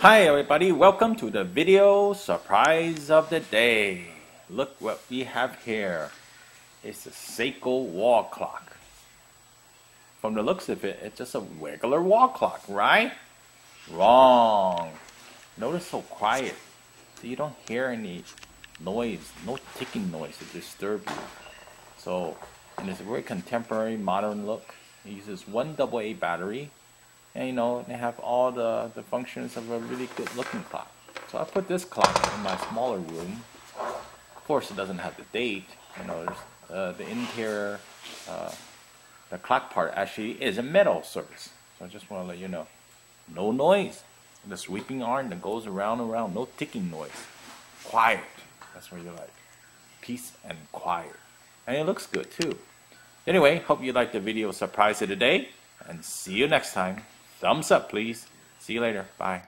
Hi everybody, welcome to the video surprise of the day. Look what we have here. It's a Seiko wall clock. From the looks of it, it's just a regular wall clock, right? Wrong. Notice how quiet. So you don't hear any noise, no ticking noise to disturb you. So, and it's a very contemporary, modern look. It uses one AA battery. And you know, they have all the functions of a really good looking clock. So I put this clock in my smaller room. Of course, it doesn't have the date. You know, there's, the interior, the clock part actually is a metal surface. So I just want to let you know, no noise. The sweeping arm that goes around and around, no ticking noise. Quiet. That's where you like peace and quiet. And it looks good too. Anyway, hope you liked the video surprise of the day. And see you next time. Thumbs up, please. See you later. Bye.